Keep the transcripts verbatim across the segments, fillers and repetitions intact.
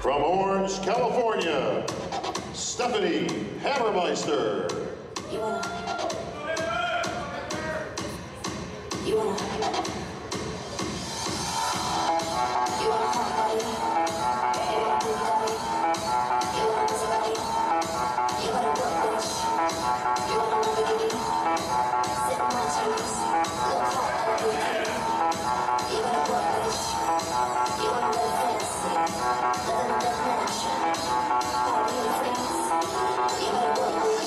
From Orange, California, Stephanie Hammermeister. You wanna? You wanna? You wanna somebody? You wanna do somebody? You wanna somebody? You wanna do a bitch? You wanna do a baby? Sit on my cheeks, look hot, look pretty. You wanna do a bitch? You wanna do fancy? Living the match, party with friends. You wanna do a bitch?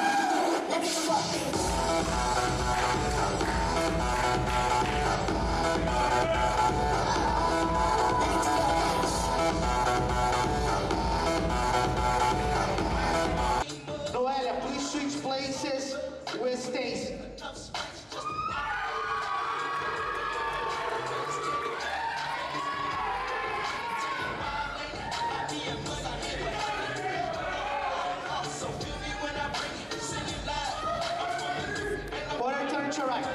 Let's go. Water turn to right.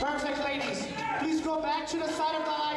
Perfect, ladies. Please go back to the side of the aisle.